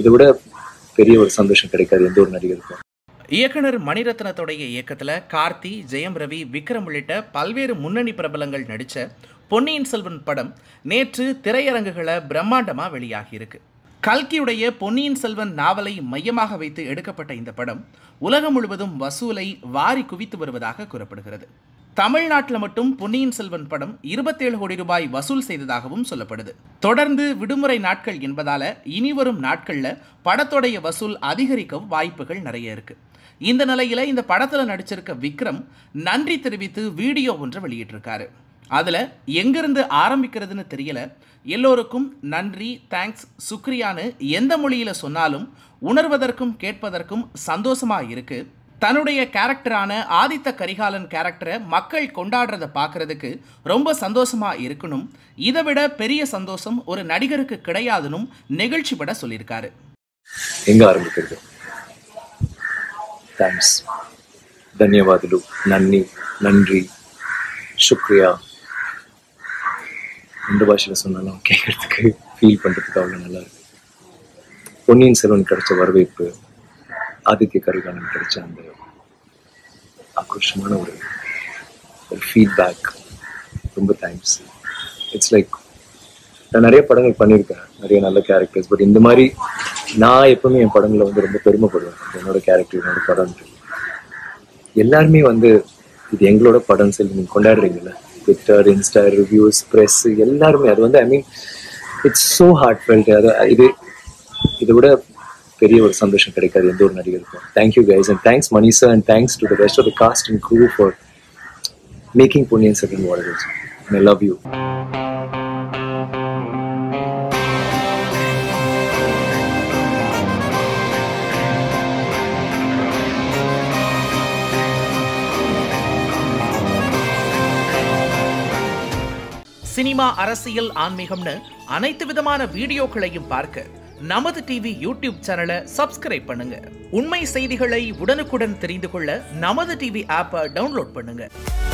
இதை விட பெரிய ஒரு சந்தோஷம் கிடைக்காது எந்த ஒரு நடிகருக்கும். இயக்குனர் மணிரத்னத்துடைய இயக்கத்தில் கார்த்தி, ஜெயம் ரவி, விக்ரம் உள்ளிட்ட பல்வேறு முன்னணி பிரபலங்கள் நடித்த பொன்னியின் செல்வன் படம் நேற்று திரையரங்குகளை பிரம்மாண்டமாக வெளியாகியிருக்கு. கல்கியுடைய பொன்னியின் செல்வன் நாவலை மையமாக வைத்து எடுக்கப்பட்ட இந்த படம் உலகம் முழுவதும் வசூலை வாரி குவித்து வருவதாக கூறப்படுகிறது. தமிழ்நாட்டில் மட்டும் பொன்னியின் செல்வன் படம் 27 கோடி ரூபாய் வசூல் செய்ததாகவும் சொல்லப்படுது. தொடர்ந்து விடுமுறை நாட்கள் என்பதால் இனிவரும் நாட்களில் படத்தோடைய வசூல் அதிகரிக்க வாய்ப்புகள் நிறைய இருக்கு. இந்த நிலையில இந்த படத்தில் நடிச்சிருக்க விக்ரம் நன்றி தெரிவித்து வீடியோ ஒன்று வெளியிட்டிருக்காரு. அதில் எங்கிருந்து ஆரம்பிக்கிறதுன்னு தெரியல, எல்லோருக்கும் நன்றி, தேங்க்ஸ், சுக்ரியான்னு எந்த மொழியில் சொன்னாலும் உணர்வதற்கும் கேட்பதற்கும் சந்தோஷமாக இருக்குது. தன்னுடைய கேரக்டரான ஆதித்த கரிகாலன் கேரக்டரை மக்கள் கொண்டாடுறதை பார்க்குறதுக்கு ரொம்ப சந்தோஷமாக இருக்கணும், இதை விட பெரிய சந்தோஷம் ஒரு நடிகருக்கு கிடையாதுன்னு நெகிழ்ச்சி பட சொல்லியிருக்காரு. எங்கே ஆரம்பிக்கிறது? தேங்க்ஸ், தன்யவாதலு, நன்னி, நன்றி, சுக்ரியா, இந்த பாஷையில் சொன்னாலும் கேட்குறதுக்கு ஃபீல் பண்ணுறதுக்கு அவ்வளோ நல்லா இருக்கு. பொன்னியின் செல்வன் கிடைச்ச வரவேற்பு, ஆதித்ய கரிகாலன் கிடைச்ச அந்த ஆக்ரோஷமான ஒரு ஃபீட்பேக், ரொம்ப தேங்க்ஸ். இட்ஸ் லைக் நான் நிறைய படங்கள் பண்ணியிருக்கேன், நிறைய நல்ல கேரக்டர்ஸ், பட் இந்த மாதிரி நான் எப்பவுமே என் படங்களில் ரொம்ப பெருமைப்படுவேன். என்னோட கேரக்டர், என்னோட படம் எல்லாருமே இது எங்களோட படம் சொல்லி நீங்கள் கொண்டாடுறீங்களா? ட்விட்டர், இன்ஸ்டா, ரிவ்யூஸ், ப்ரெஸ் எல்லாருமே அது I mean it's so heartfelt. அது இதை விட பெரிய ஒரு சந்தோஷம் கிடைக்காது எந்த ஒரு நடிகருக்கும். Thank you guys and thanks Mani sir and thanks to the rest of the cast and crew for making Ponniyin Selvan what it is. I love you. Cinema, அரசியல், ஆன்மீகம்னு அனைத்து விதமான வீடியோக்களையும் பார்க்க நமது டிவி யூடியூப் சேனலை சப்ஸ்கிரைப் பண்ணுங்க. உண்மை செய்திகளை உடனுக்குடன் தெரிந்து கொள்ள நமது டிவி ஆப்பை டவுன்லோட் பண்ணுங்க.